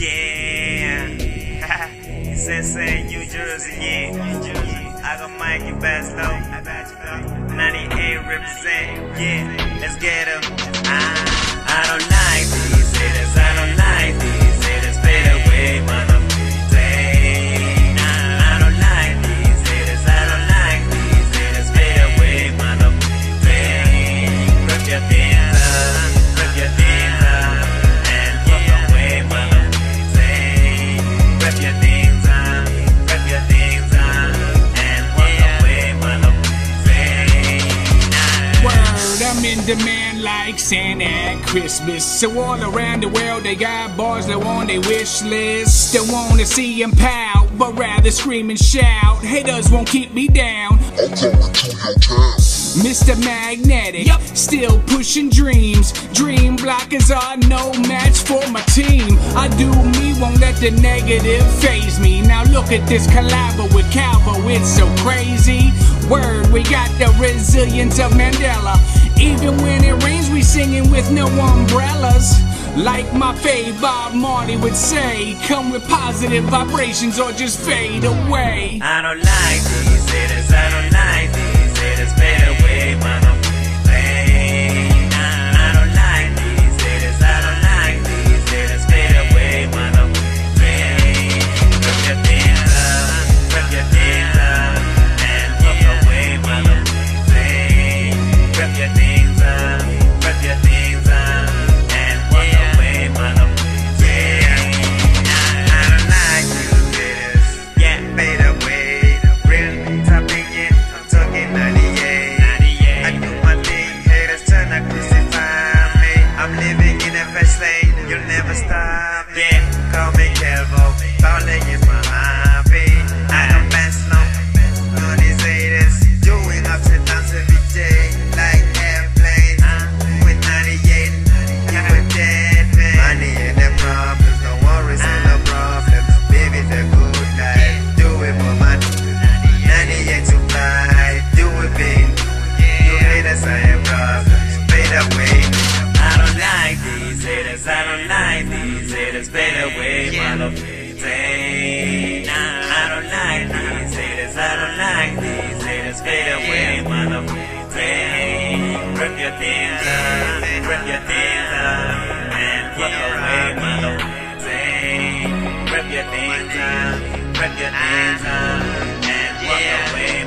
Yeah. Sensei, New Jersey, yeah. I got Mikey Barslow, 98 represent, yeah. Let's get him. I don't like these hitters, I don't like these hitters, fade away, man. Demand like Santa at Christmas. So all around the world they got bars that on their wish list. They wanna see them pout, but rather scream and shout. Haters won't keep me down, I'm coming to your town. Mr. Magnetic, yep. Still pushing dreams. Dream blockers are no match for my team. I do me, won't let the negative phase me. Now look at this collab with Calvo, it's so crazy. Word, we got the resilience of Mandela. Even when it rains, we singing with no umbrellas. Like my fave Bob Marley would say, come with positive vibrations or just fade away. I don't like these hitters, I don't like these hitters, fade away, man. I don't like these hitters, I don't like these hitters, fade away, man. Rip your things up, rip your things up, and walk away, man. Rip your things up, rip your things up, and walk away, man. I don't like you hitters, yeah, fade away. Real topic, yeah, I'm talking 98. I do my thing, haters trying to crucify me. I'm living in a fast lane, you'll never stop me. Call me Calvo, Marley is my hobby. I don't mess no, none of these haters, doing ups and downs every day. Like airplanes with 98, you were dead man. Money and the problems, no worries and no problems. Baby, the good life, do it for money. 98 to fly, do it big. You haters are your problems, fade away. I don't like these haters, I don't like these haters, fade away, my love. I don't like these haters, I don't like these haters, fade away, my love. Rip your things up, rip your things up, and walk away, man. Rip your things up, and walk away.